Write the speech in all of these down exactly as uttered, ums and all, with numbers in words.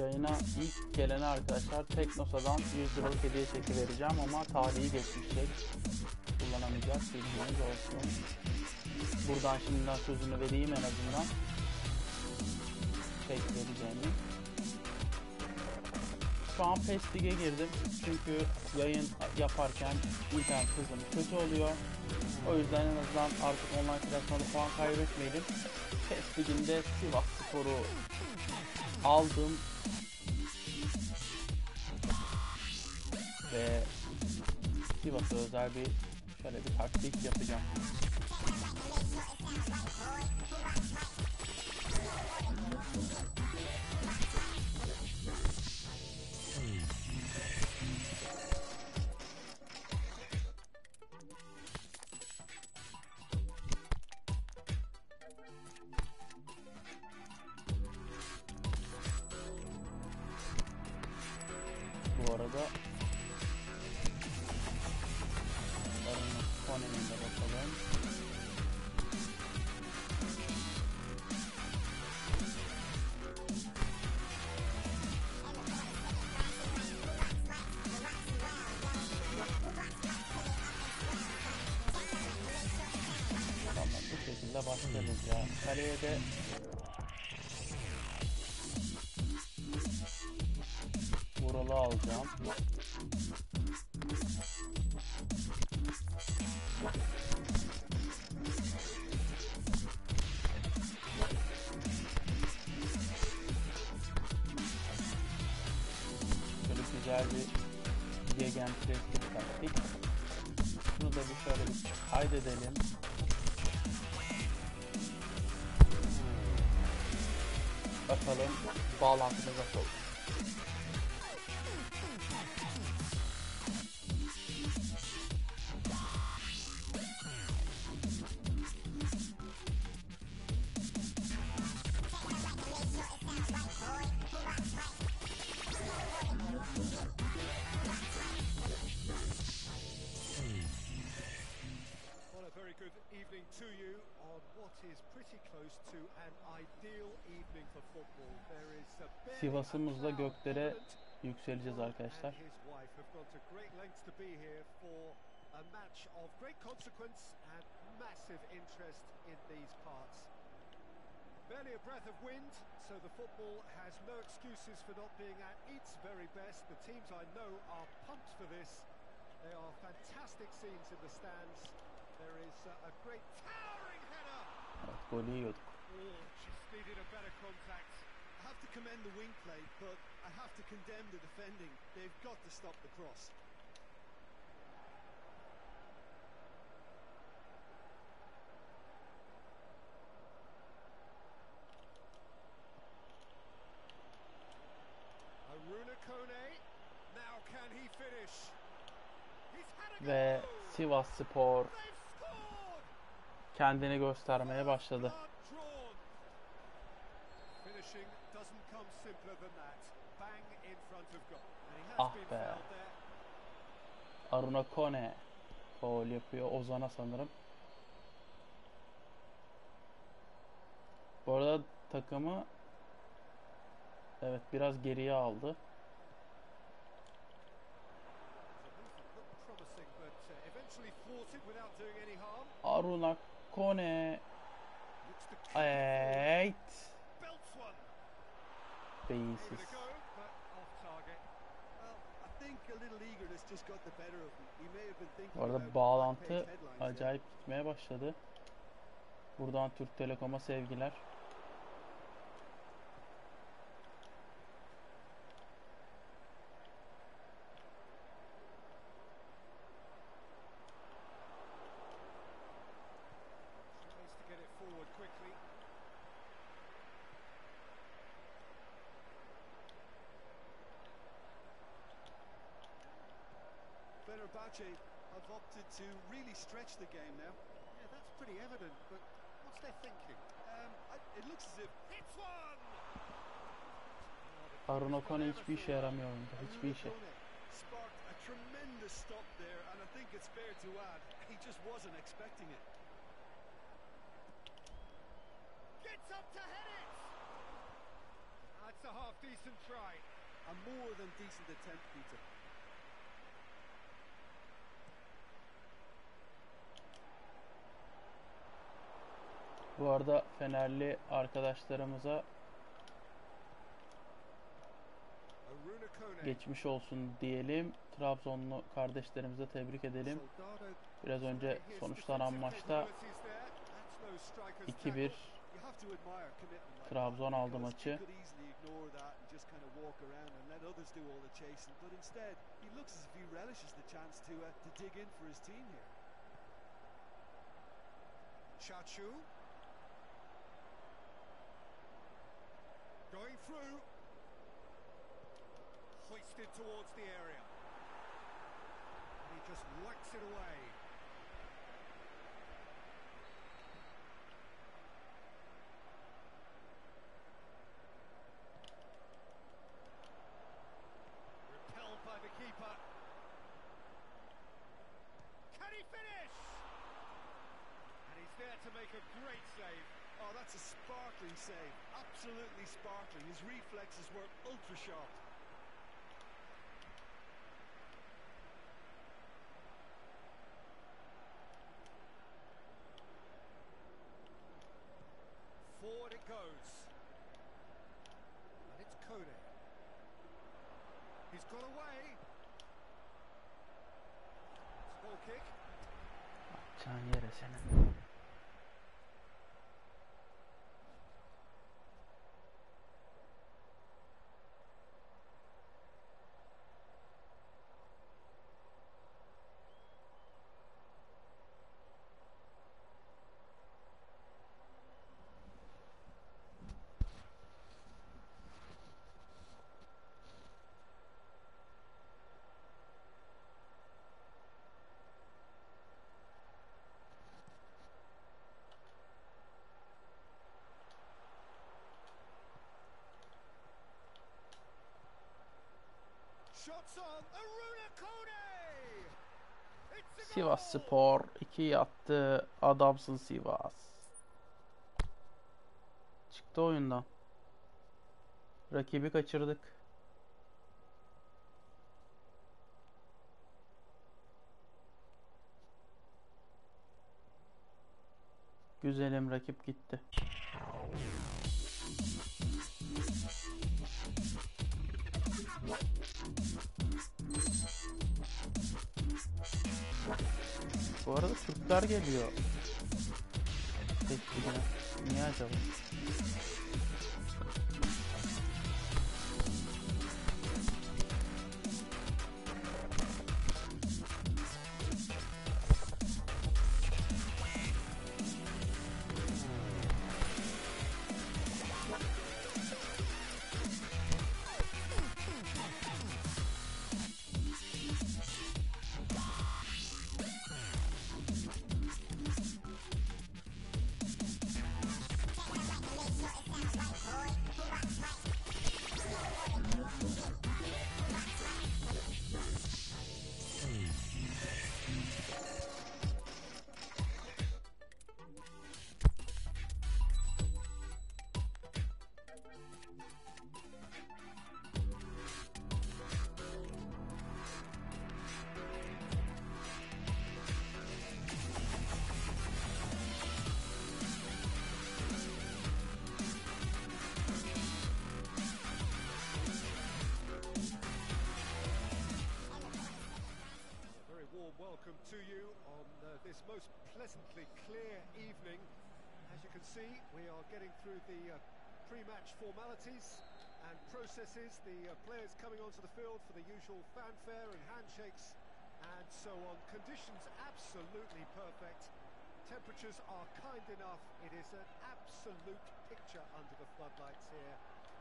yayına ilk gelene arkadaşlar Teknosa'dan yüz liralık hediye çeki vereceğim ama tarihi geçmişecek. Kullanamayacağız, bilginiz olsun. Buradan şimdiden sözünü vereyim en azından. Çek vereceğimi. Şu an Pes Lig'e girdim çünkü yayın yaparken internet hızım kötü oluyor. O yüzden en azından artık online klasmanda puan kaybetmeyelim. Pes Lig'inde Sivas Spor'u aldım ve Sivas'a özel bir şöyle bir taktik yapacağım. Başlarız ya. Kaleye de Vural'ı alacağım. Şöyle güzel bir yegen tresli taktik. Bunu da bir şöyle bir kaydedelim. Bakalım bağlantımız nasıl oldu. Sivas'ımızla göklere yükseleceğiz arkadaşlar. Evet, golü yiyorduk. I have to commend the wing play, but I have to condemn the defending. They've got to stop the cross. Arunakone, now can he finish? He's had a Ve Sivas Spor kendini göstermeye başladı. Ah be. Arunakone gol yapıyor. Ozan'a sanırım. Bu arada takımı evet biraz geriye aldı. Arunakone. Evet. Beyinsiz. Bu arada bağlantı acayip gitmeye başladı. Buradan Türk Telekom'a sevgiler. Have opted to really stretch the game now. Yeah, that's pretty evident, but what's their thinking? Um, I, it looks as if it's one. Arunakone hiçbir işe yaramıyor, hiçbir işe. Sparked a tremendous stop there, and I think it's fair to add he just wasn't expecting it. Gets up to head it. I'd That's a half-decent try. A more than decent attempt, Peter. Bu arada Fenerli arkadaşlarımıza geçmiş olsun diyelim. Trabzonlu kardeşlerimize tebrik edelim. Biraz önce sonuçlanan maçta iki bir Trabzon aldı maçı. Going through. Hoisted towards the area. And he just whacks it away. Repelled by the keeper. Can he finish? And he's there to make a great save. Oh, that's a sparkling save. Absolutely sparkling. His reflexes were ultra sharp. Forward it goes. And it's Kone. He's got away. Small kick. Can yere senin. Sivas Spor ikiyi attı. Adamsın Sivas. Çıktı oyundan. Rakibi kaçırdık. Güzelim, rakip gitti. Bu arada Türkler geliyor. Teşkiline. Niye acaba? To you on uh, this most pleasantly clear evening. As you can see, we are getting through the uh, pre-match formalities and processes, the uh, players coming onto the field for the usual fanfare and handshakes and so on. Conditions absolutely perfect, temperatures are kind enough. It is an absolute picture under the floodlights here,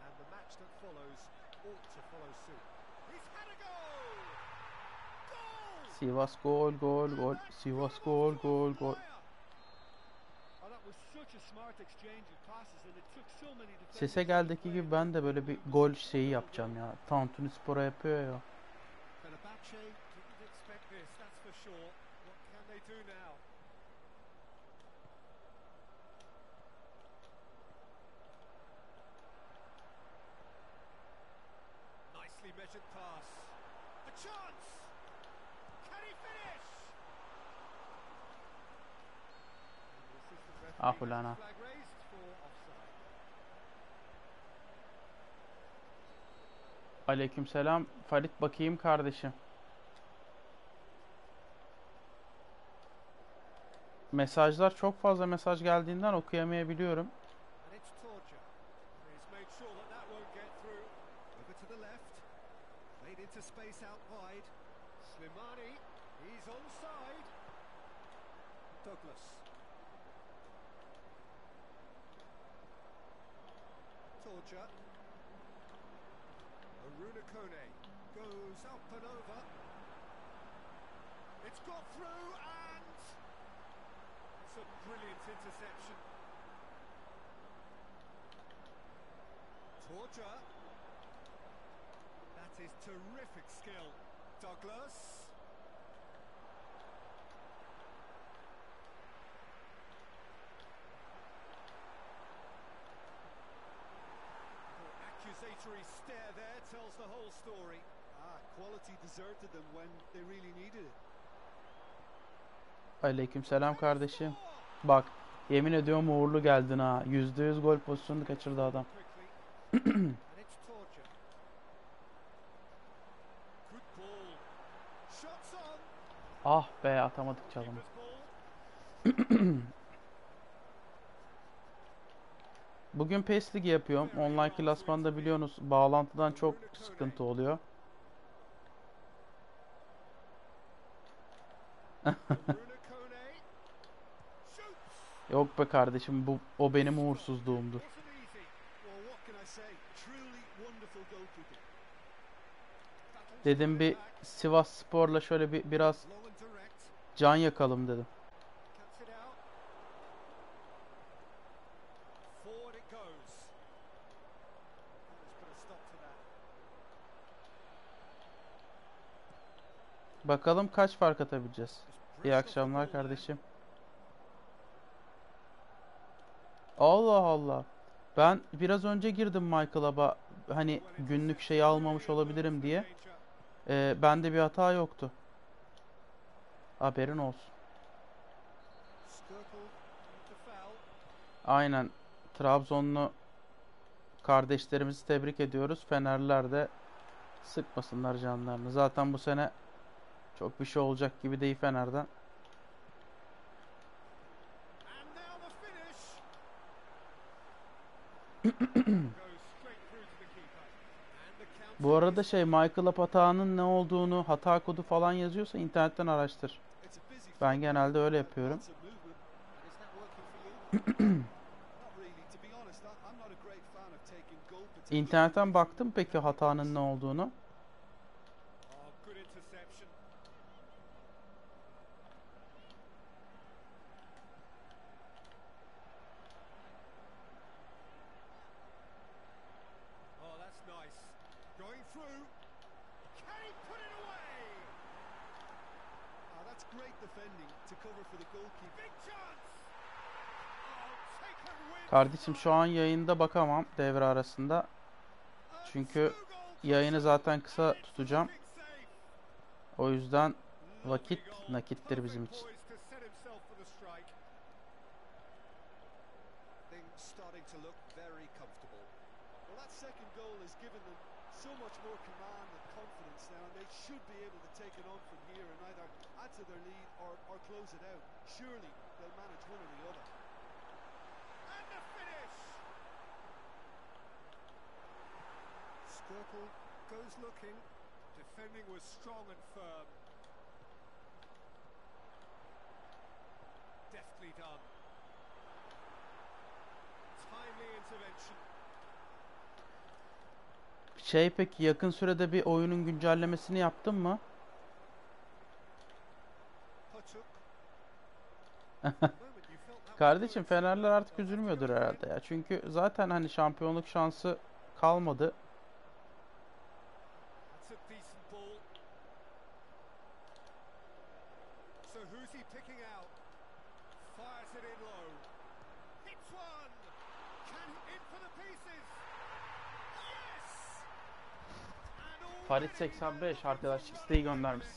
and the match that follows ought to follow suit. He's had a goal! Sivas gol gol gol. Sivas gol gol gol. Sese geldeki gibi ben de böyle bir gol şeyi yapacağım ya. Tantuni Spor'a yapıyor ya. Ah ulana. Aleykümselam. Farid bakayım kardeşim. Mesajlar çok fazla mesaj geldiğinden okuyamayabiliyorum. Arunakone goes up and over. It's got through and it's a brilliant interception. Torja. That is terrific skill. Douglas. Stare there tells the whole story. Ah, quality deserted them when they really needed it. Aleykümselam kardeşim. Bak, yemin ediyorum uğurlu geldin ha. yüzde yüz gol pozisyonunu kaçırdı adam. Ah be, atamadık çalımı. Bugün PES Lig'i yapıyorum. Online klasmanda biliyorsunuz bağlantıdan çok sıkıntı oluyor. Yok be kardeşim, bu o benim uğursuzluğumdur. Dedim bir Sivas Spor'la şöyle bir biraz can yakalım dedim. Bakalım kaç fark atabileceğiz. İyi akşamlar kardeşim. Allah Allah. Ben biraz önce girdim MyClub'a. Hani günlük şeyi almamış olabilirim diye. Ee, bende bir hata yoktu. Haberin olsun. Aynen. Trabzonlu kardeşlerimizi tebrik ediyoruz. Fenerliler de sıkmasınlar canlarını. Zaten bu sene çok bir şey olacak gibi değil Fener'den. Bu arada şey, Michael Apata'nın ne olduğunu, hata kodu falan yazıyorsa internetten araştır. Ben genelde öyle yapıyorum. İnternetten baktım peki hatanın ne olduğunu. Kardeşim şu an yayında bakamam devre arasında. Çünkü yayını zaten kısa tutacağım. O yüzden vakit nakittir bizim için. Goes looking, defending was strong and firm. Deftly done. Timely intervention. Şey, peki yakın sürede bir oyunun güncellemesini yaptın mı? Kardeşim Fenerler artık üzülmüyordur herhalde ya. Çünkü zaten hani şampiyonluk şansı kalmadı. Farid seksen beş arkadaşlık isteği göndermiş.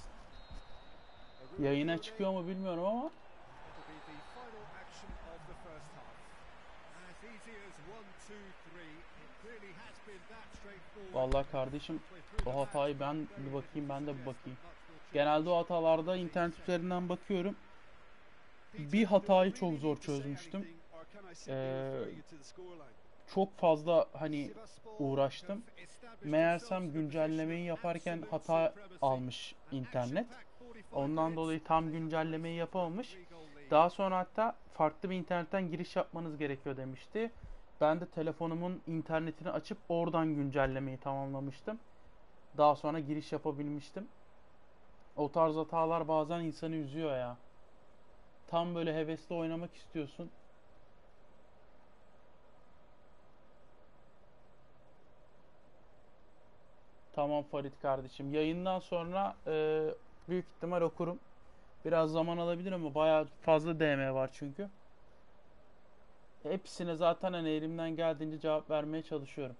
Yayına çıkıyor mu bilmiyorum ama vallahi kardeşim o hatayı ben bir bakayım ben de bir bakayım. Genelde o hatalarda internet üzerinden bakıyorum. Bir hatayı çok zor çözmüştüm. Ee, çok fazla hani uğraştım. Meğersem güncellemeyi yaparken hata almış internet. Ondan dolayı tam güncellemeyi yapamamış. Daha sonra hatta farklı bir internetten giriş yapmanız gerekiyor demişti. Ben de telefonumun internetini açıp oradan güncellemeyi tamamlamıştım. Daha sonra giriş yapabilmiştim. O tarz hatalar bazen insanı üzüyor ya. Tam böyle hevesli oynamak istiyorsun. Tamam Farid kardeşim. Yayından sonra e, büyük ihtimal okurum. Biraz zaman alabilir ama bayağı fazla D M var çünkü. Hepsine zaten hani elimden geldiğince cevap vermeye çalışıyorum.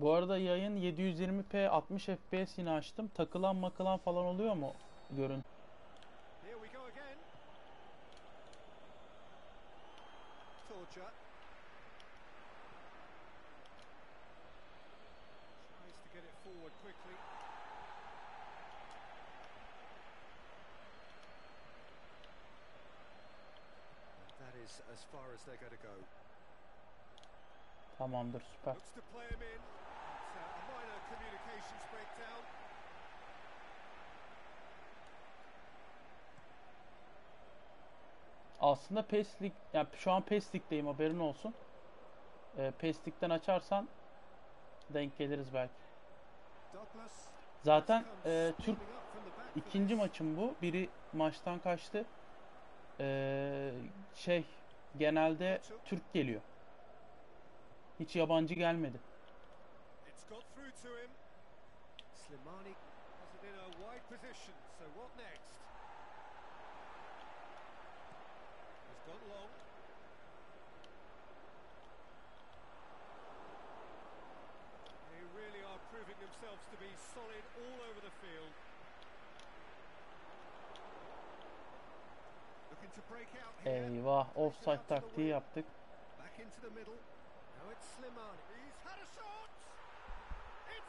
Bu arada yayın yedi yüz yirmi p altmış f p s yine açtım. Takılan makılan falan oluyor mu? Görün. Tamamdır, süper. Aslında PES Lig, yani şu an PES Lig'deyim, haberin olsun. Ee, PES Lig'den açarsan denk geliriz belki. Zaten e, Türk ikinci maçım bu. Biri maçtan kaçtı. Ee, şey genelde Türk geliyor. Hiç yabancı gelmedi. Slimani has it in a wide position. So what next? He's got long. They really are proving themselves to be solid all over the field. Looking to break out here. Eyvah, offside taktiği yaptık. Back into the middle. Now it's Slimani. He's had a shot.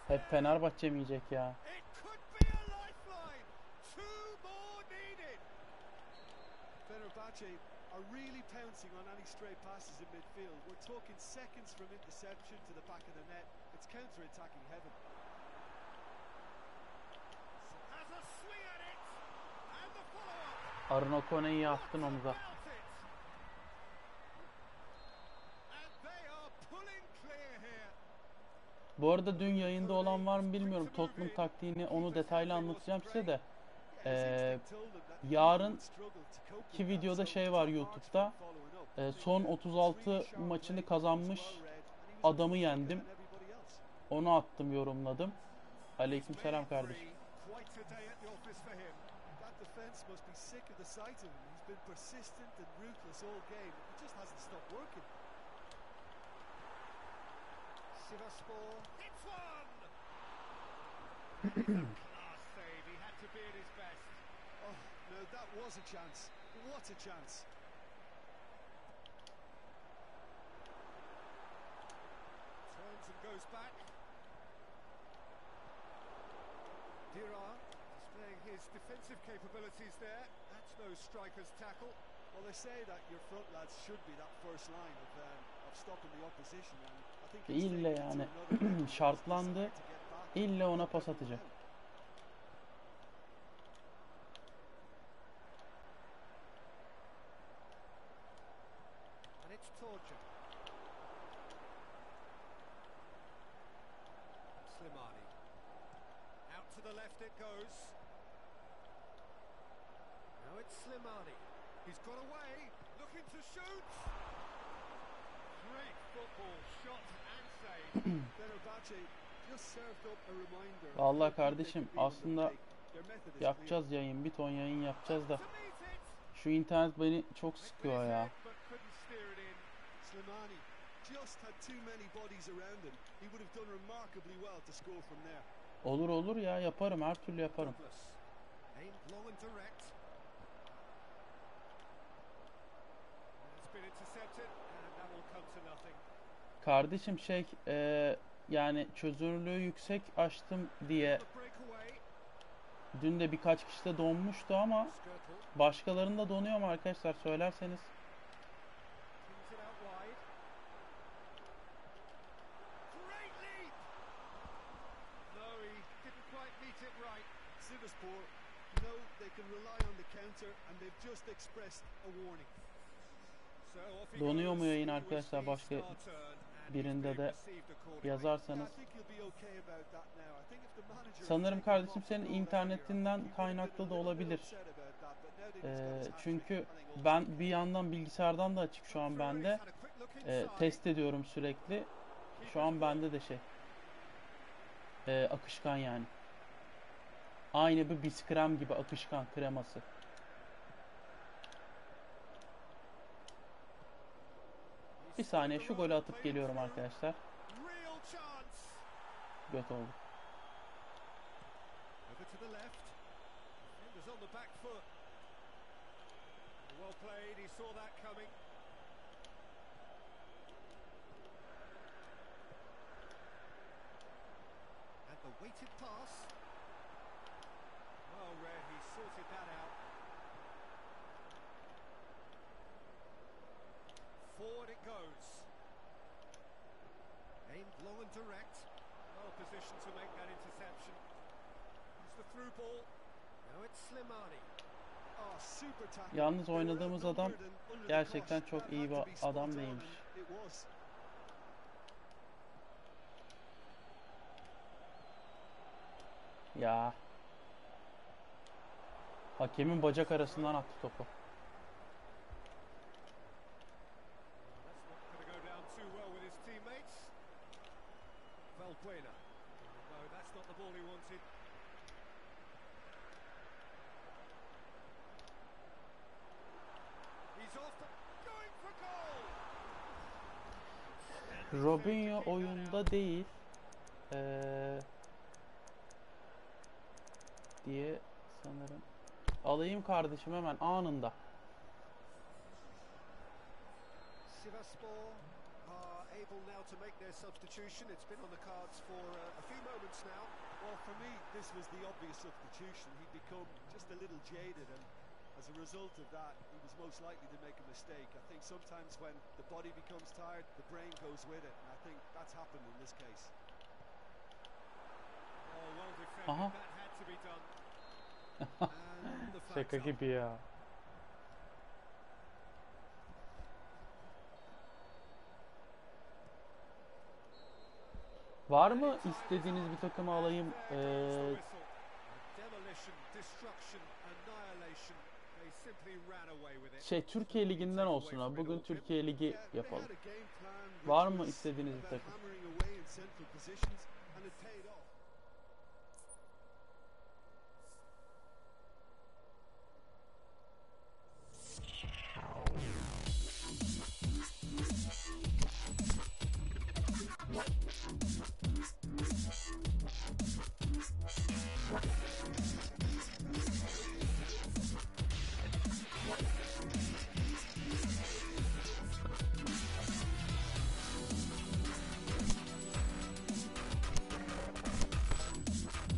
Hep Fenerbahçe mi yiyecek ya? Arunakone'yi attın omuza. Bu arada dün yayında olan var mı bilmiyorum. Tottenham taktiğini onu detaylı anlatacağım size de. Ee, yarınki videoda şey var YouTube'da. Ee, son otuz altı maçını kazanmış adamı yendim. Onu attım, yorumladım. Aleykümselam kardeşim. Sivaspor hits one. Class save. He had to be at his best. Oh no, that was a chance. What a chance. Turns and goes back. Dira displaying his defensive capabilities there. That's no striker's tackle. Well, they say that your front lads should be that first line of um, of stopping the opposition. And İlle yani şartlandı. İlle ona pas atacak. Vallahi kardeşim aslında yapacağız yayın, bir ton yayın yapacağız da şu internet beni çok sıkıyor ya. Slimani just had too many bodies around him. He would have done remarkably well to score from there. Olur olur ya, yaparım, her türlü yaparım. Kardeşim şey e, yani çözünürlüğü yüksek açtım diye dün de birkaç kişi de donmuştu ama başkalarında donuyor mu arkadaşlar, söylerseniz. Sivaspor know they can rely on the counter and they've just expressed a warning. Donuyor mu yayın arkadaşlar, başka birinde de yazarsanız. Sanırım kardeşim senin internetinden kaynaklı da olabilir. Ee, çünkü ben bir yandan bilgisayardan da açık şu an bende. Ee, test ediyorum sürekli. Şu an bende de şey. Ee, akışkan yani. Aynı bir bis krem gibi akışkan, kreması. Bir saniye şu golü atıp geliyorum arkadaşlar. Göt oldu. Well read, he sorted that out. Forward it goes. Aimed low and direct. Well positioned to make that interception. It's the through ball. Now it's Slimani. Ah, super tackle. Yalnız oynadığımız adam gerçekten çok iyi bir adam değilmiş. Ya. Hakemin bacak arasından attı topu. Robinho oyunda değil ee, diye sanırım. Alayım kardeşim hemen anında. Sivaspor are able now to make their substitution. It's been on the cards for a few moments now. Well, for me, this was the obvious substitution. He'd become just a little jaded, and as a result of that, he was most likely to make a mistake. I think sometimes when the body becomes tired, the brain goes with it, and I think that's happened in this case. Oh, well defended. That had to be done. Şaka gibi ya. Var mı istediğiniz bir takımı alayım? Ee... Şey Türkiye Ligi'nden olsun ha. Bugün Türkiye Ligi yapalım. Var mı istediğiniz bir takım?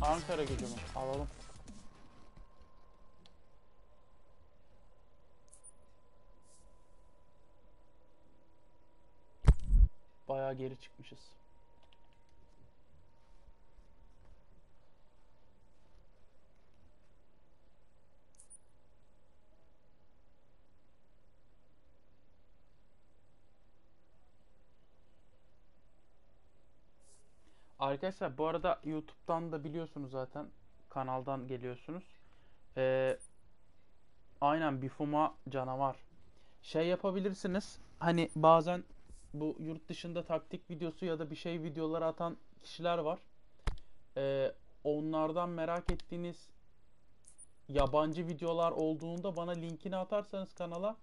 Ankara gücümü alalım. Bayağı geri çıkmışız. Arkadaşlar bu arada YouTube'dan da biliyorsunuz zaten, kanaldan geliyorsunuz. Ee, aynen Bifuma canavar. Şey yapabilirsiniz. Hani bazen bu yurt dışında taktik videosu ya da bir şey videoları atan kişiler var. Ee, onlardan merak ettiğiniz yabancı videolar olduğunda bana linkini atarsanız kanala,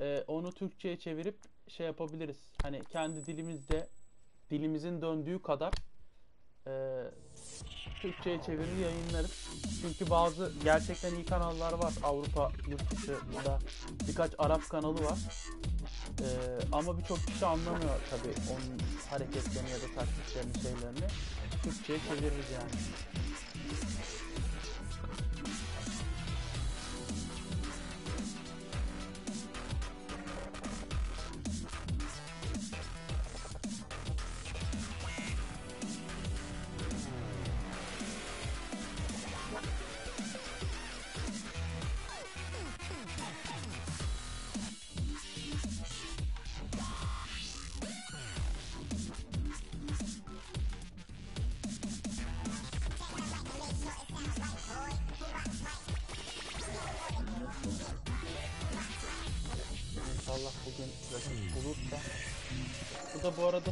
e, onu Türkçe'ye çevirip şey yapabiliriz. Hani kendi dilimizde, dilimizin döndüğü kadar e, Türkçe'ye çevirir yayınlarız. Çünkü bazı gerçekten iyi kanallar var. Avrupa, yurt dışında birkaç Arap kanalı var. E, ama birçok kişi anlamıyor tabii onun hareketlerini ya da taktiklerini, şeylerini. Türkçe'ye çeviririz yani.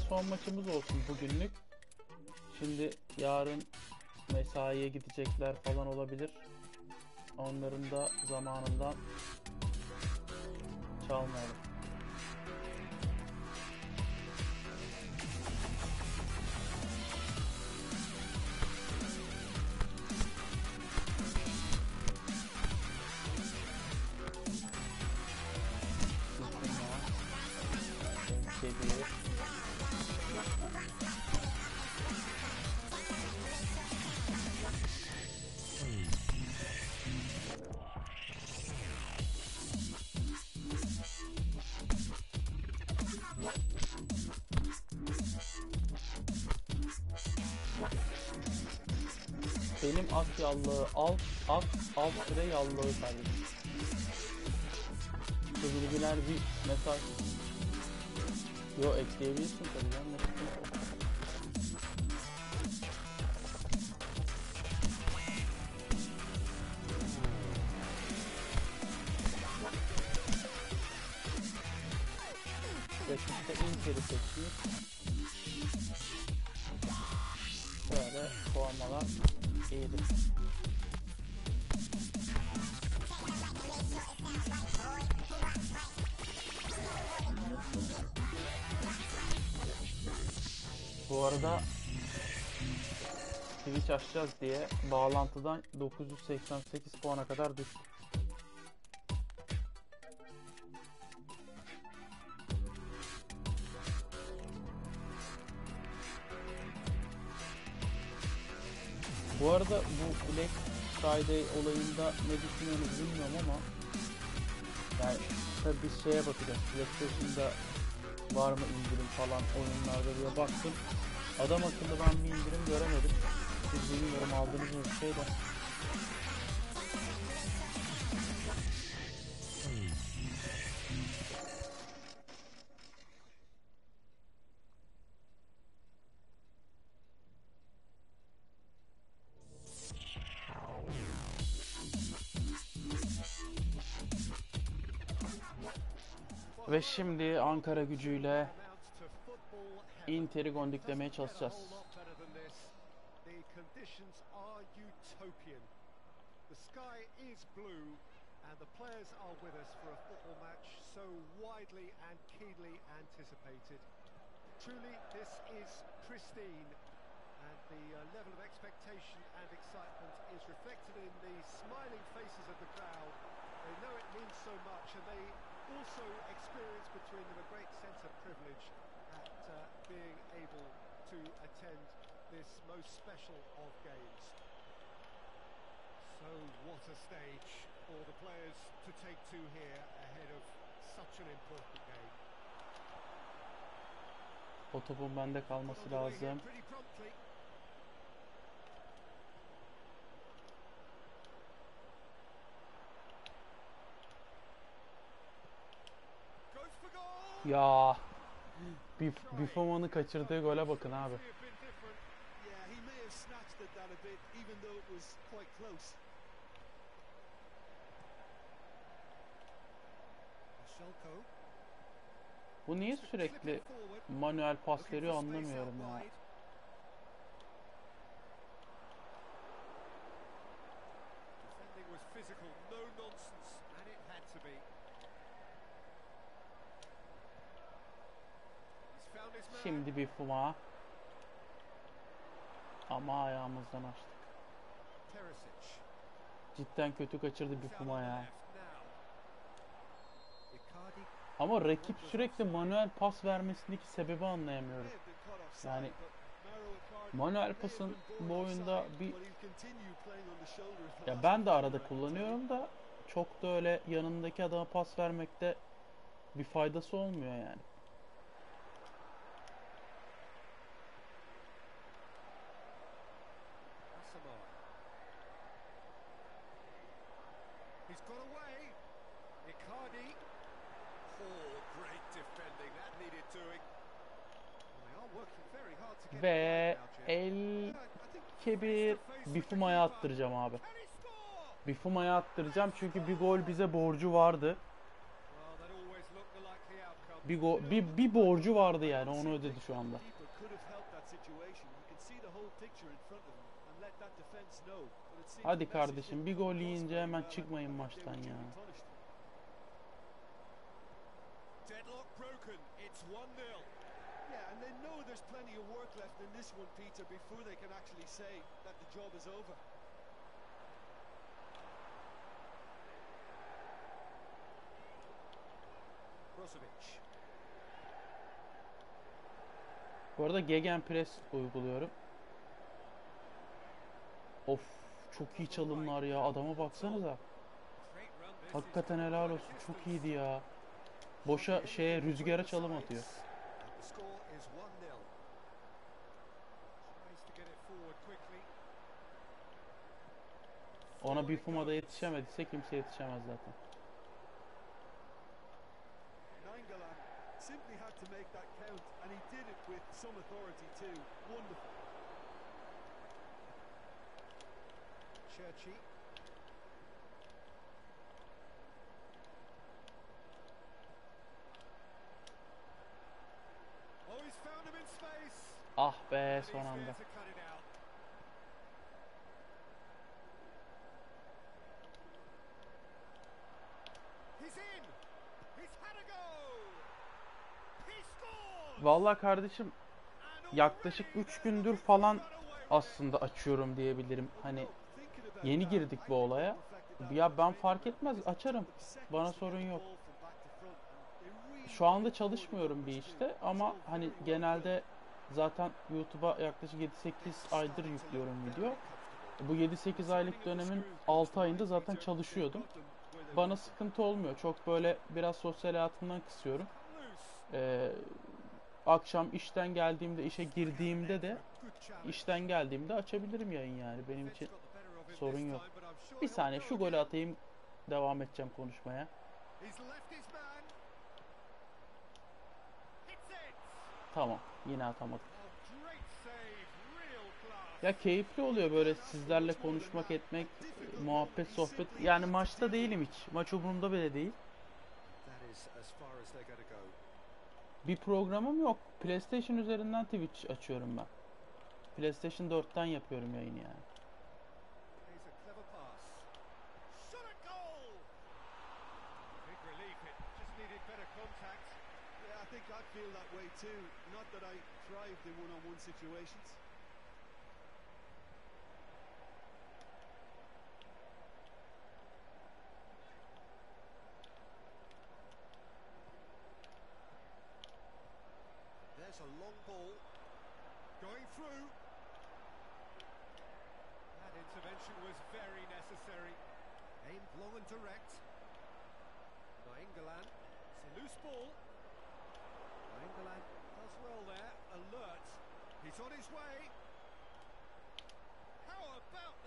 Son maçımız olsun bugünlük. Şimdi yarın mesaiye gidecekler falan olabilir. Onların da zamanından çalmayalım. Benim at yallığı, alt, alt, alt süre yallığı kardeşim. Bu bilgiler bir mesaj. Yo, ekleyebilirsin tabii canım. Geçmişte Inter'i seçtik. Böyle puanlar. İyiydi. Bu arada Twitch açacağız diye bağlantıdan dokuz yüz seksen sekiz puana kadar düştü. Bu arada bu Black Friday olayında ne düşünüyorsunuz bilmiyorum ama yani tabii biz şeye bakacağız, PlayStation'da var mı indirim falan oyunlarda diye baktım. Adam akıllı ben bir indirim göremedim. Siz bilmiyorum aldığınız bir şey de. Ve şimdi Ankara gücüyle Inter'i gondiklemeye çalışacağız. Also experience between them a great sense of privilege at uh, being able to attend this most special of games. So what a stage for the players to take to here ahead of such an important game. O topun bende kalması lazım. Ya Bif Bifuma'nın kaçırdığı gole bakın abi. Bu niye sürekli manuel pas veriyor anlamıyorum ya. Şimdi Bifuma. Ama ayağımızdan açtık. Cidden kötü kaçırdı Bifuma ya. Ama rakip sürekli manuel pas vermesindeki sebebi anlayamıyorum. Yani manuel pasın bu oyunda bir... Ya ben de arada kullanıyorum da çok da öyle yanındaki adama pas vermekte bir faydası olmuyor yani. Ve elli bir Bifuma'ya attıracağım abi. Bifuma'ya attıracağım çünkü bir gol bize borcu vardı. Bir, go bir, bir borcu vardı yani, onu ödedi şu anda. Hadi kardeşim, bir gol yiyince hemen çıkmayın maçtan ya. Yeah, and they know there's plenty of work left in this one, Peter, before they can actually say that the job is over. Brozovic. Bu arada gegenpress uyguluyorum. Of, çok iyi çalımlar ya, adama baksanıza. Hakikaten helal olsun, çok iyiydi ya. Boşa şeye, rüzgara çalım atıyor. Ona Bifuma da yetişemediyse kimse yetişemez zaten. Churchill. Ah be, son anda. Vallahi kardeşim, yaklaşık üç gündür falan aslında açıyorum diyebilirim. Hani yeni girdik bu olaya. Ya ben fark etmez, açarım. Bana sorun yok. Şu anda çalışmıyorum bir işte ama hani genelde zaten YouTube'a yaklaşık yedi sekiz aydır yüklüyorum video. Bu yedi sekiz aylık dönemin altı ayında zaten çalışıyordum. Bana sıkıntı olmuyor. Çok böyle biraz sosyal hayatımdan kısıyorum. Ee, akşam işten geldiğimde, işe girdiğimde de işten geldiğimde açabilirim yayın yani. Benim için sorun yok. Bir saniye şu golü atayım, devam edeceğim konuşmaya. Tamam, yine atamadım. Ya keyifli oluyor böyle sizlerle konuşmak, etmek, muhabbet, sohbet. Yani maçta değilim hiç. Maç umurumda bile değil. Bir programım yok. PlayStation üzerinden Twitch açıyorum ben. PlayStation dörtten yapıyorum yayını yani.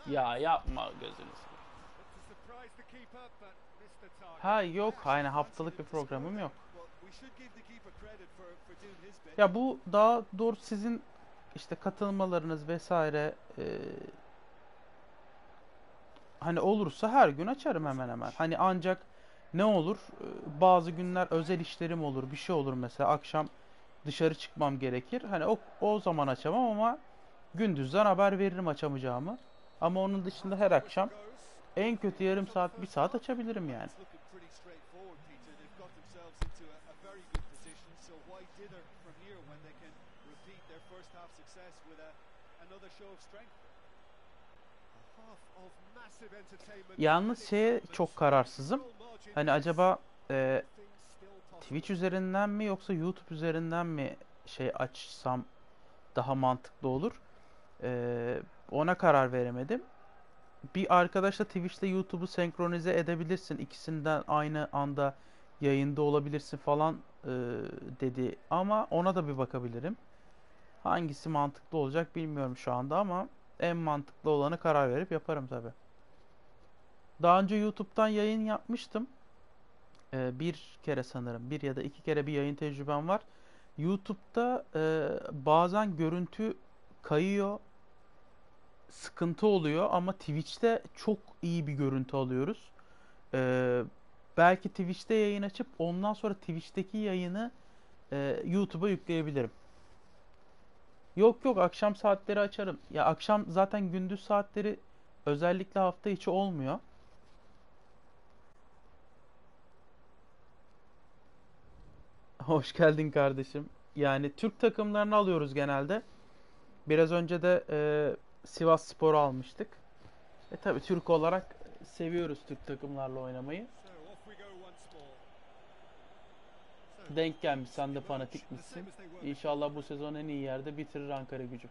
Ya yapma gözünüzü. Ha yok, aynı haftalık bir programım yok. Ya bu daha doğrusu sizin işte katılmalarınız vesaire e, hani olursa her gün açarım hemen hemen. Hani ancak ne olur, bazı günler özel işlerim olur, bir şey olur mesela, akşam dışarı çıkmam gerekir. Hani o, o zaman açamam ama gündüzden haber veririm açamayacağımı. Ama onun dışında her akşam en kötü yarım saat, bir saat açabilirim yani. Yalnız şeye çok kararsızım. Hani acaba e, Twitch üzerinden mi yoksa YouTube üzerinden mi şey açsam daha mantıklı olur? E, ona karar veremedim. Bir arkadaşla Twitch'te YouTube'u senkronize edebilirsin. İkisinden aynı anda yayında olabilirsin falan e, dedi. Ama ona da bir bakabilirim. Hangisi mantıklı olacak bilmiyorum şu anda ama en mantıklı olanı karar verip yaparım tabi. Daha önce YouTube'dan yayın yapmıştım. Ee, bir kere sanırım. Bir ya da iki kere bir yayın tecrübem var. YouTube'da e, bazen görüntü kayıyor. Sıkıntı oluyor ama Twitch'te çok iyi bir görüntü alıyoruz. Ee, belki Twitch'te yayın açıp ondan sonra Twitch'teki yayını e, YouTube'a yükleyebilirim. Yok yok akşam saatleri açarım. Ya akşam zaten gündüz saatleri özellikle hafta içi olmuyor. Hoş geldin kardeşim. Yani Türk takımlarını alıyoruz genelde. Biraz önce de e, Sivas Spor'u almıştık. E tabi Türk olarak seviyoruz Türk takımlarla oynamayı. Denk gelmiş, sen de fanatik misin? İnşallah bu sezon en iyi yerde bitirir Ankara Gücü.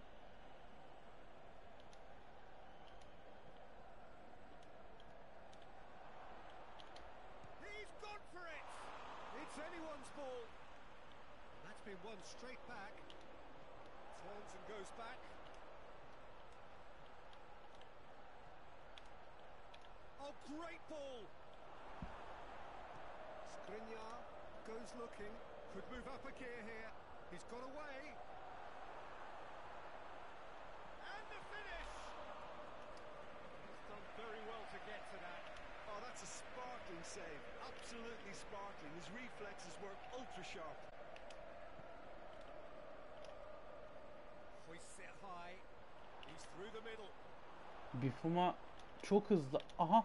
Bifuma çok hızlı. Aha.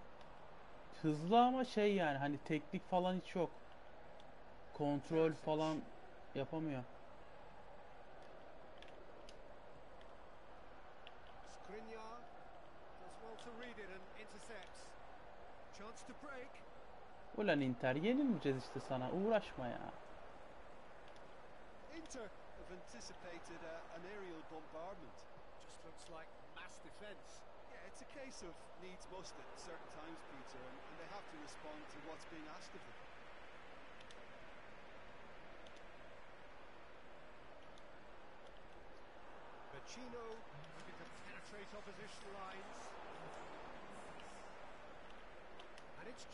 Hızlı ama şey yani hani teknik falan hiç yok. Kontrol falan yapamıyor. Ulan Inter yenilmeyeceğiz işte sana. Uğraşma ya.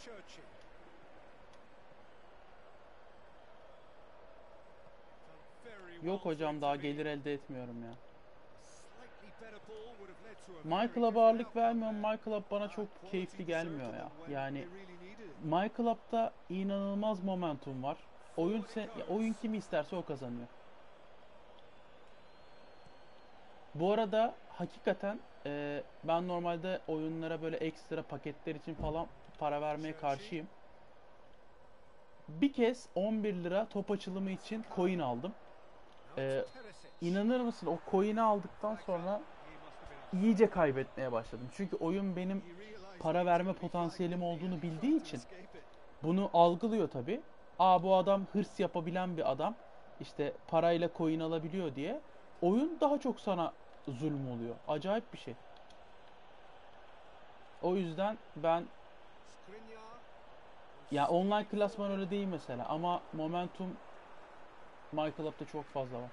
Churchill. Yok hocam daha gelir elde etmiyorum ya. MyClub'a ağırlık vermiyorum. MyClub bana çok keyifli gelmiyor ya. Yani MyClub'da inanılmaz momentum var. Oyun se oyun kimi isterse o kazanıyor. Bu arada hakikaten e, ben normalde oyunlara böyle ekstra paketler için falan para vermeye karşıyım. Bir kez on bir lira top açılımı için coin aldım. Ee, inanır mısın o coin'i aldıktan sonra iyice kaybetmeye başladım. Çünkü oyun benim para verme potansiyelim olduğunu bildiği için bunu algılıyor tabi. Aa bu adam hırs yapabilen bir adam. İşte parayla coin alabiliyor diye. Oyun daha çok sana zulm oluyor. Acayip bir şey. O yüzden ben ya online klasman öyle değil mesela ama momentum MyClub'da çok fazla var.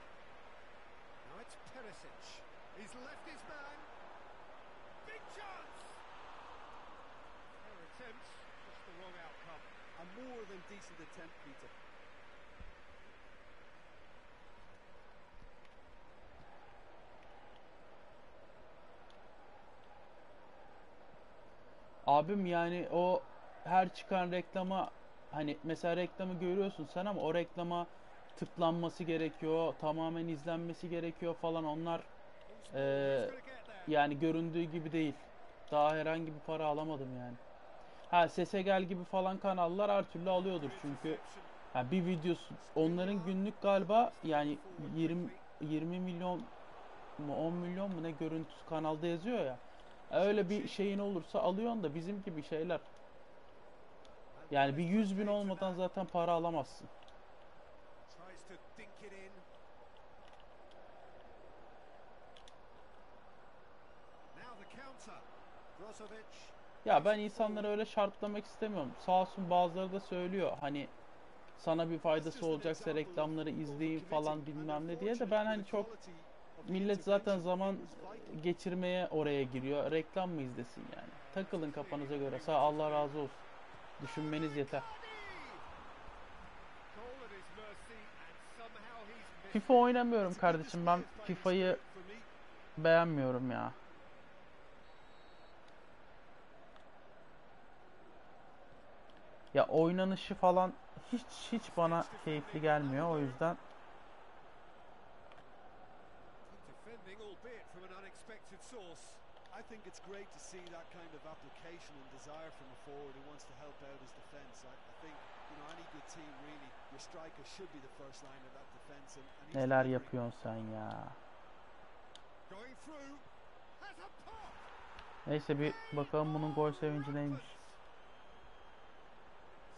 Abim yani o her çıkan reklama hani mesela reklamı görüyorsun sen ama o reklama tıklanması gerekiyor, tamamen izlenmesi gerekiyor falan onlar e, yani göründüğü gibi değil. Daha herhangi bir para alamadım yani. Ha sese gel gibi falan kanallar her türlü alıyordur çünkü yani bir videosu onların günlük galiba yani yirmi milyon mu on milyon mu ne görüntüsü kanalda yazıyor ya. Öyle bir şeyin olursa alıyorsun da bizim gibi şeyler. Yani bir yüz bin olmadan zaten para alamazsın. Ya ben insanları öyle şartlamak istemiyorum. Sağ olsun bazıları da söylüyor hani sana bir faydası olacaksa reklamları izleyin falan bilmem ne diye de ben hani çok millet zaten zaman geçirmeye oraya giriyor. Reklam mı izlesin yani? Takılın kafanıza göre. Sağ Allah razı olsun. Düşünmeniz yeter. FIFA oynamıyorum kardeşim. Ben FIFA'yı beğenmiyorum ya. Ya oynanışı falan hiç hiç bana keyifli gelmiyor o yüzden. Neler yapıyorsun sen ya? Neyse bir bakalım bunun gol sevinci neymiş.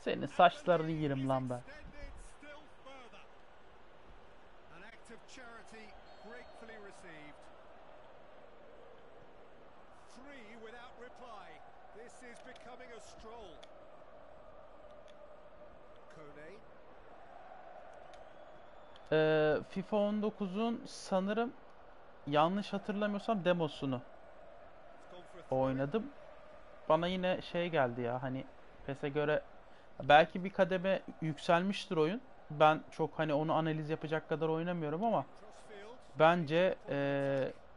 Senin saçlarını yerim lan ben. Ee, FIFA on dokuz'un sanırım yanlış hatırlamıyorsam demosunu oynadım. Bana yine şey geldi ya hani PES'e göre belki bir kademe yükselmiştir oyun. Ben çok hani onu analiz yapacak kadar oynamıyorum ama bence e,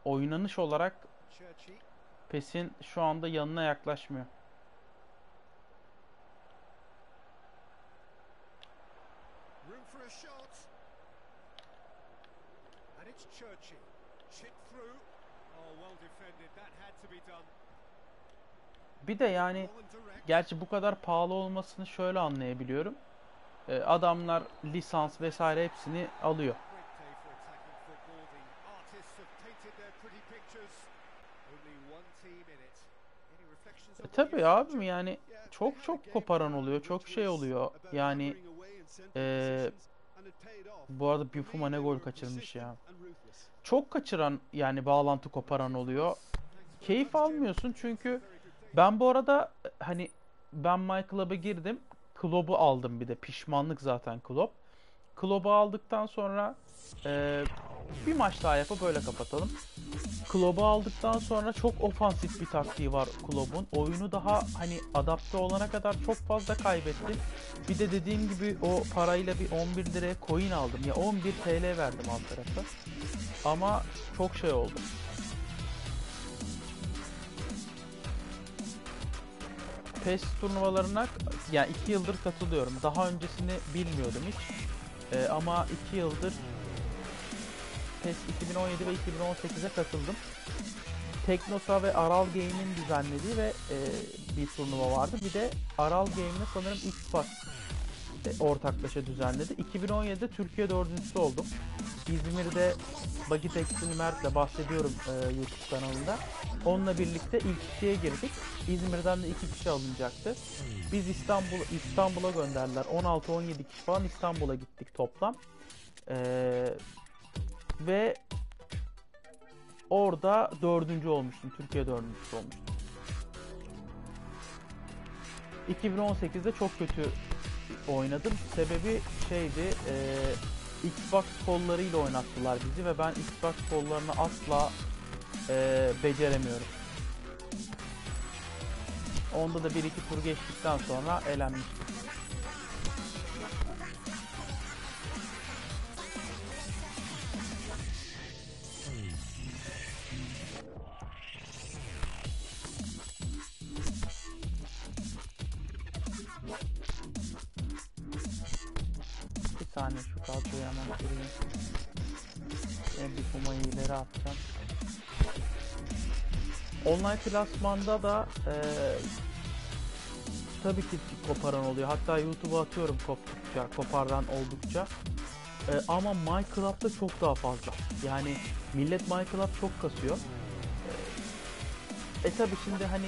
oynanış olarak PES'in şu anda yanına yaklaşmıyor. Churchill chip through. Oh, well defended. That had to be done. Bir de yani gerçi bu kadar pahalı olmasını şöyle anlayabiliyorum. Ee, adamlar lisans vesaire hepsini alıyor. E, tabii abim yani çok çok koparan oluyor. Çok şey oluyor. Yani eee bu arada Bifuma ne gol kaçırmış ya. Çok kaçıran yani bağlantı koparan oluyor. Keyif almıyorsun çünkü ben bu arada hani ben MyClub'a girdim. Club'u aldım bir de. Pişmanlık zaten Club. Club'u aldıktan sonra e, bir maç daha yapıp böyle kapatalım. Club'u aldıktan sonra çok ofansif bir taktiği var Club'un. Oyunu daha hani adapte olana kadar çok fazla kaybetti. Bir de dediğim gibi o parayla bir on bir liraya coin aldım. Ya on bir T L verdim alt tarafa. Ama çok şey oldu. PES turnuvalarına yani iki yıldır katılıyorum. Daha öncesini bilmiyordum hiç. Ee, ama iki yıldır PES iki bin on yedi ve iki bin on sekiz'e katıldım. Teknosa ve Aral Game'in düzenlediği ve e, bir turnuva vardı. Bir de Aral Game'le sanırım ilk pas e, ortaklaşa düzenledi. iki bin on yedi'de Türkiye dördüncüsü oldum. İzmir'de Bagi Bex'in Mert'le bahsediyorum e, YouTube kanalında. Onunla birlikte ilk ikiye girdik. İzmir'den de iki kişi alınacaktı. Biz İstanbul İstanbul'a gönderdiler. on altı on yedi kişi falan İstanbul'a gittik toplam. Eee... Ve orada dördüncü olmuştum. Türkiye dördüncüsü olmuştum. iki bin on sekiz'de çok kötü oynadım. Sebebi şeydi, e, Xbox kollarıyla oynattılar bizi ve ben Xbox kollarını asla e, beceremiyorum. Onda da bir iki tur geçtikten sonra elenmiştim. Saniye şu kadroyu hemen kırayım. Ben Bifuma'yı ileri atacağım. Online klasmanda da e, tabii ki koparan oluyor. Hatta YouTube'a atıyorum koptukça, koparan oldukça. Ee, ama MyClub'da çok daha fazla. Yani millet MyClub çok kasıyor. Ee, e tabi şimdi hani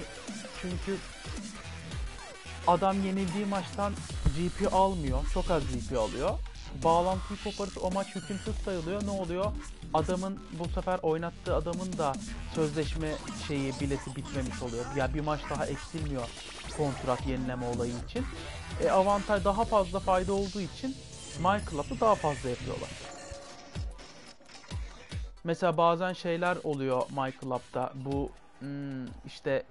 çünkü adam yenildiği maçtan G P almıyor. Çok az G P alıyor. Bağlantıyı koparır, o maç hükümsüz sayılıyor. Ne oluyor? Adamın, bu sefer oynattığı adamın da sözleşme şeyi, bileti bitmemiş oluyor. Ya yani bir maç daha eksilmiyor kontrat yenileme olayı için. E, avantaj daha fazla fayda olduğu için MyClub'u daha fazla yapıyorlar. Mesela bazen şeyler oluyor MyClub'da. Bu işte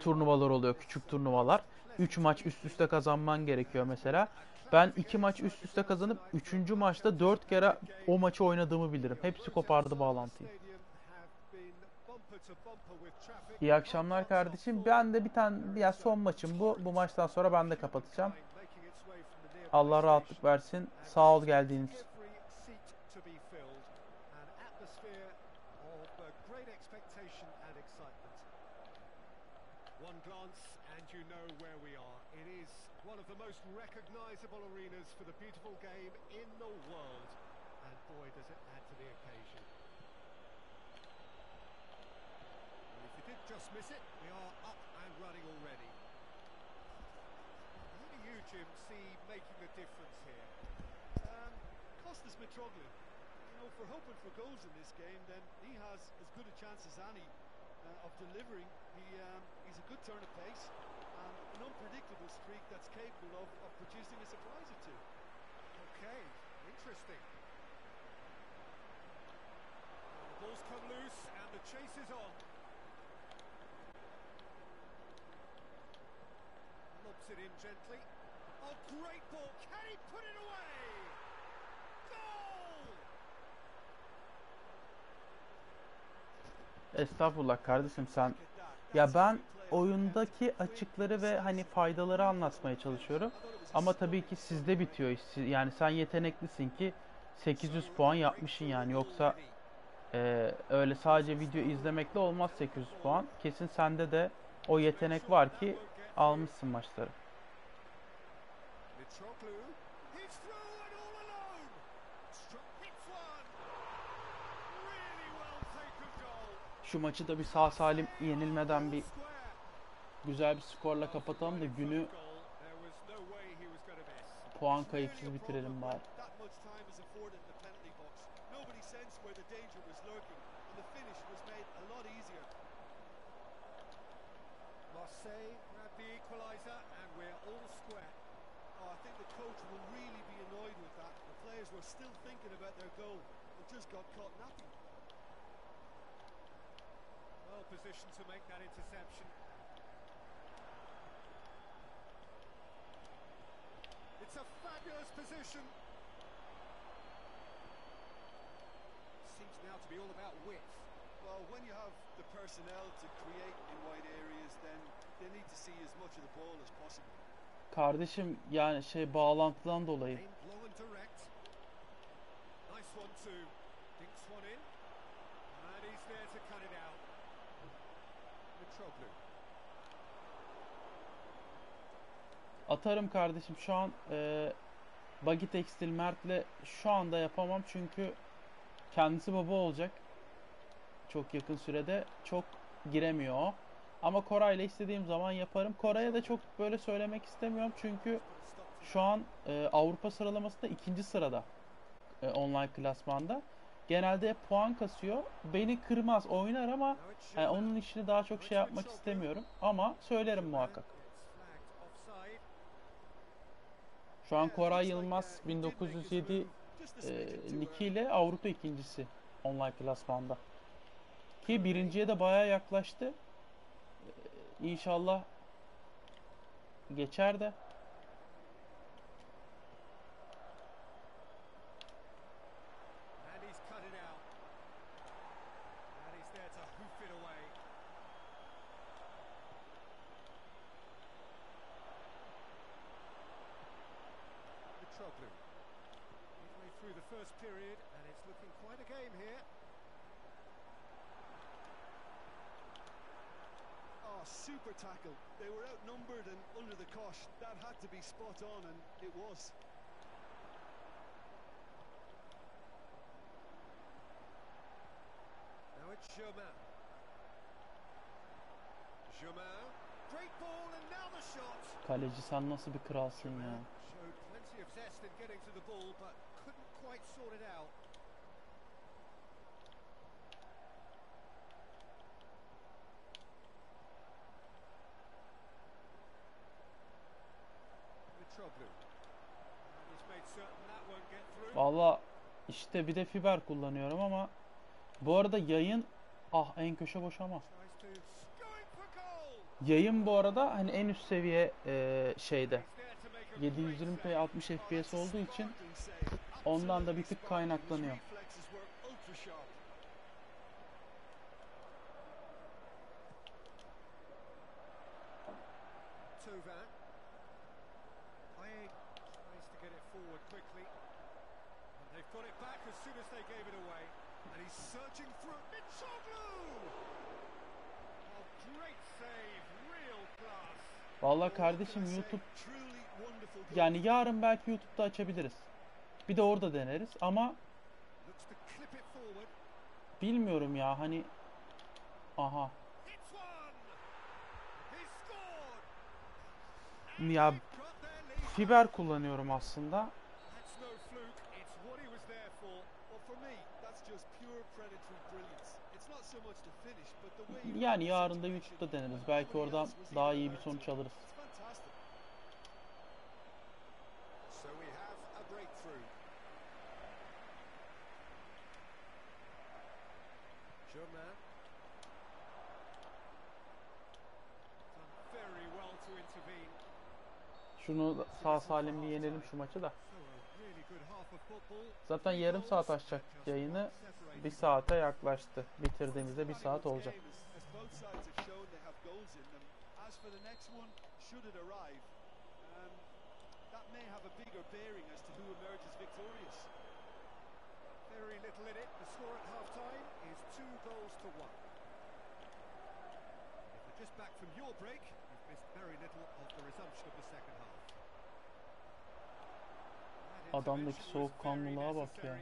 turnuvalar oluyor, küçük turnuvalar. üç maç üst üste kazanman gerekiyor mesela. Ben iki maç üst üste kazanıp üçüncü maçta dört kere o maçı oynadığımı bilirim. Hepsi kopardı bağlantıyı. İyi akşamlar kardeşim. Ben de bir tane, ya son maçım bu. Bu maçtan sonra ben de kapatacağım. Allah rahatlık versin. Sağ ol geldiğiniz için. Estağfurullah kardeşim sen. Ya ben oyundaki açıkları ve hani faydaları anlatmaya çalışıyorum. Ama tabii ki sizde bitiyor iş. Yani sen yeteneklisin ki sekiz yüz puan yapmışsın yani. Yoksa e, öyle sadece video izlemekle olmaz sekiz yüz puan. Kesin sende de o yetenek var ki almışsın maçları. Şu maçı da bir sağ salim yenilmeden bir güzel bir skorla kapatalım da günü puan kayıpsız bitirelim bari. Position to make that interception. It's a fabulous position. Seems now to be all about width. Well, when you have the personnel to create in wide areas, then they need to see as much of the ball as possible. Kardeşim yani şey bağlantıdan dolayı. Nice one too. Dinks one in. And he's there to cut it out. Atarım kardeşim şu an e, Bagi Tekstil Mert'le şu anda yapamam çünkü kendisi baba olacak çok yakın sürede, çok giremiyor ama Koray'la istediğim zaman yaparım. Koray'a da çok böyle söylemek istemiyorum çünkü şu an e, Avrupa sıralamasında ikinci sırada e, online klasmanda. Genelde hep puan kasıyor. Beni kırmaz, oynar ama yani onun işini daha çok şey yapmak istemiyorum. Ama söylerim muhakkak. Şu an Koray Yılmaz bin dokuz yüz yedi e, nikiyle Avrupa ikincisi online klasmanda. Ki birinciye de bayağı yaklaştı. E, İnşallah geçer de. Jemal. Jemal. Great ball and now the shot. Kaleci sen nasıl bir kralsın ya. Plenty of zest in getting to the ball but couldn't quite sort it out. Valla işte bir de fiber kullanıyorum ama bu arada yayın ah en köşe boşama. Yayın bu arada hani en üst seviye e, şeyde yedi yüz yirmi p altmış f p s olduğu için ondan da bir tık kaynaklanıyor. Vallahi kardeşim YouTube yani yarın belki YouTube'da açabiliriz. Bir de orada deneriz ama bilmiyorum ya hani aha. Ya fiber kullanıyorum aslında. Yani yarın da YouTube'da deneriz. Belki oradan daha iyi bir sonuç alırız. Şunu sağ salim bir yenelim şu maçı da. Zaten yarım saat açacak yayını, bir saate yaklaştı. Bitirdiğimizde bir saat olacak. Adamdaki soğukkanlılığa bak ya.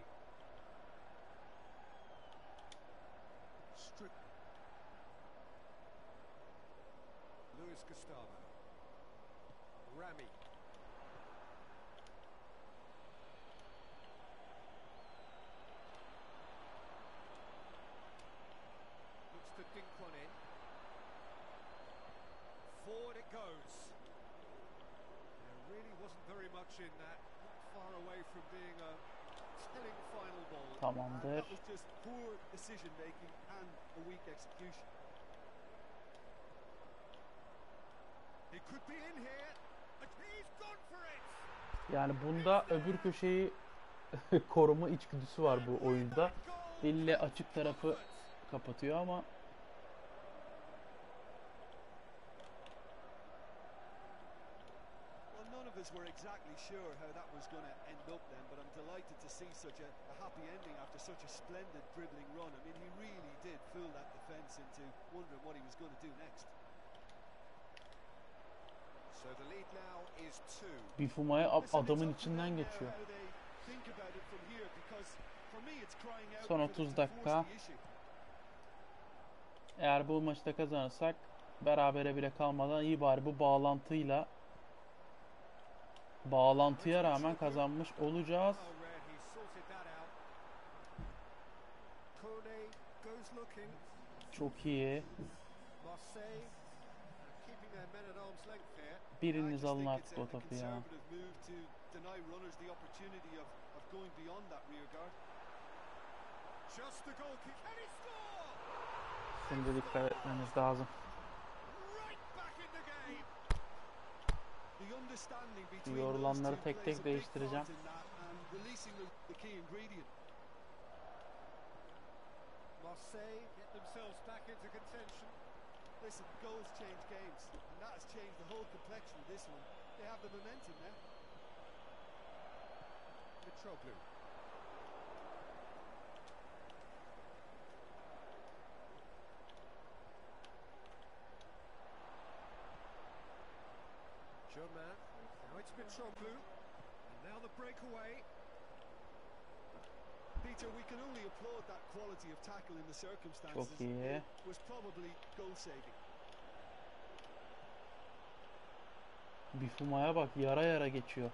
Tamamdır. Yani bunda öbür köşeyi koruma içgüdüsü var bu oyunda. İlle açık tarafı kapatıyor ama were exactly sure how that was going to end up then, but I'm delighted to see such a, a happy ending after such a splendid dribbling run. I mean, he really did fool that defence into wondering what he was going to do next. So the lead now is two. Bifuma'ya adamın içinden geçiyor. Son otuz dakika. Eğer bu maçta kazanırsak berabere bile kalmadan iyi bari bu bağlantıyla bağlantıya rağmen kazanmış olacağız. Çok iyi. Biriniz alın artık o topu ya. Şimdi dikkat etmemiz lazım. Yorulanları tek tek değiştireceğim. Jemal. Now it's Mitroglou. And now the breakaway. Çok iyi. Bifuma'ya bak, yara yara geçiyor.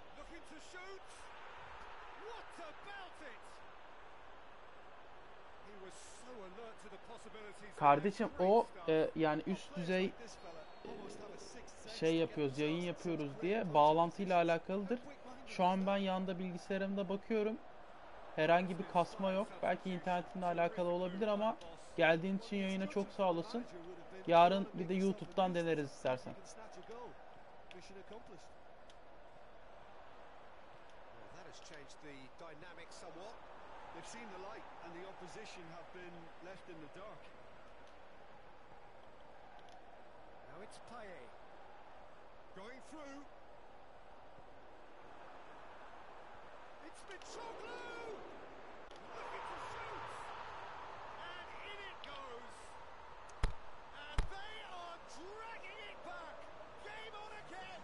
Kardeşim o e, yani üst düzey e, şey yapıyoruz, yayın yapıyoruz diye bağlantıyla alakalıdır. Şu an ben yanında bilgisayarımda bakıyorum. Herhangi bir kasma yok. Belki internetinle alakalı olabilir ama geldiğin için yayına çok sağ olasın. Yarın bir de YouTube'dan deneriz istersen. They've seen the light and the opposition have been left in the dark. Now it's Payet. Going through. It's Mitroglou. Looking to shoot. And in it goes. And they are dragging it back. Game on again.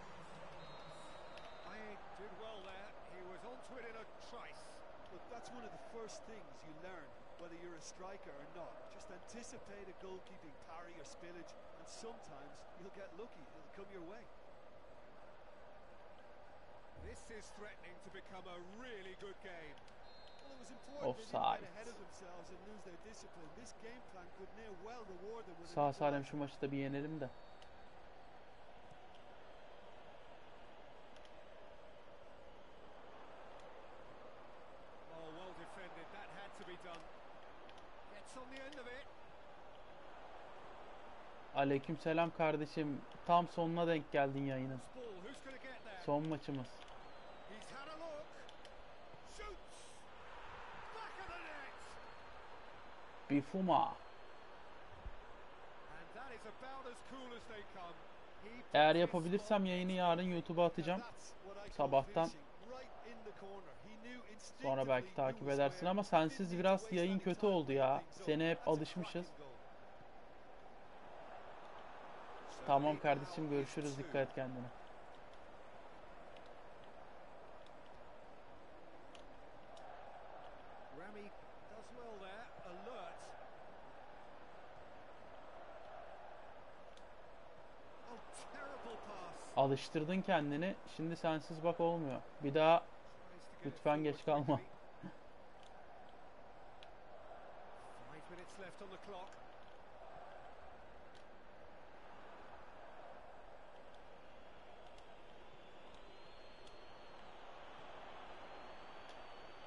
Payet did well there. He was onto it in a trice. But that's one of the first things you learn, whether you're a striker or not. Just anticipate a goalkeeping parry or spillage, and sometimes you'll get lucky. It'll come your way. This is threatening to become a really good game. Well, it was important they didn't get ahead of themselves and lose their discipline. This game plan could near well reward them with a... Sağ salim şu maçı da bir yenelim de. Aleykümselam kardeşim. Tam sonuna denk geldin yayının. Son maçımız. Bifuma. Eğer yapabilirsem yayını yarın YouTube'a atacağım. Sabahtan. Sonra belki takip edersin ama sensiz biraz yayın kötü oldu ya. Seni hep alışmışız. Tamam kardeşim, görüşürüz, dikkat et kendine. Alıştırdın kendini, şimdi sensiz bak olmuyor. Bir daha lütfen geç kalma.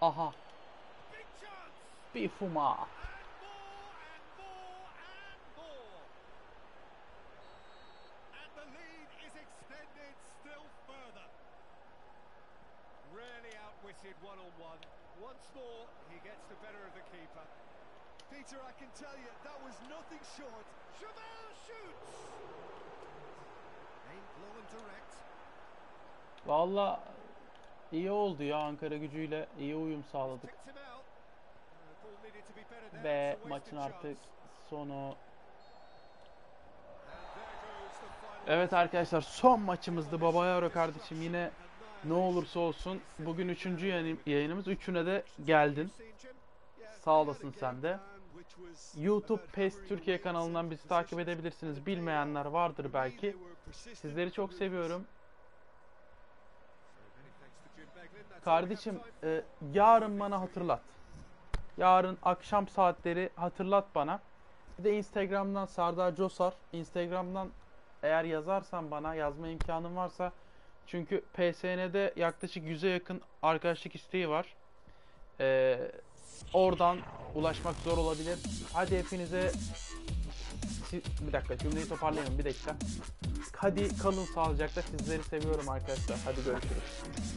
Aha. Bifuma. Vallahi iyi oldu ya, Ankara gücüyle iyi uyum sağladık. Ve maçın artık sonu. Evet arkadaşlar, son maçımızdı Baba Yaro kardeşim. Yine ne olursa olsun bugün üçüncü yayınımız. Üçüne de geldin. Sağ olasın sen de. YouTube PES Türkiye kanalından bizi takip edebilirsiniz. Bilmeyenler vardır belki. Sizleri çok seviyorum. Kardeşim e, yarın bana hatırlat. Yarın akşam saatleri hatırlat bana. Bir de Instagram'dan Serdar Coşar. Instagram'dan eğer yazarsan bana, yazma imkanın varsa. Çünkü P S N'de yaklaşık yüze yakın arkadaşlık isteği var. E, oradan ulaşmak zor olabilir. Hadi hepinize... Bir dakika, cümleyi toparlayalım bir dakika. Hadi kalın sağlıcakla, sizleri seviyorum arkadaşlar. Hadi görüşürüz.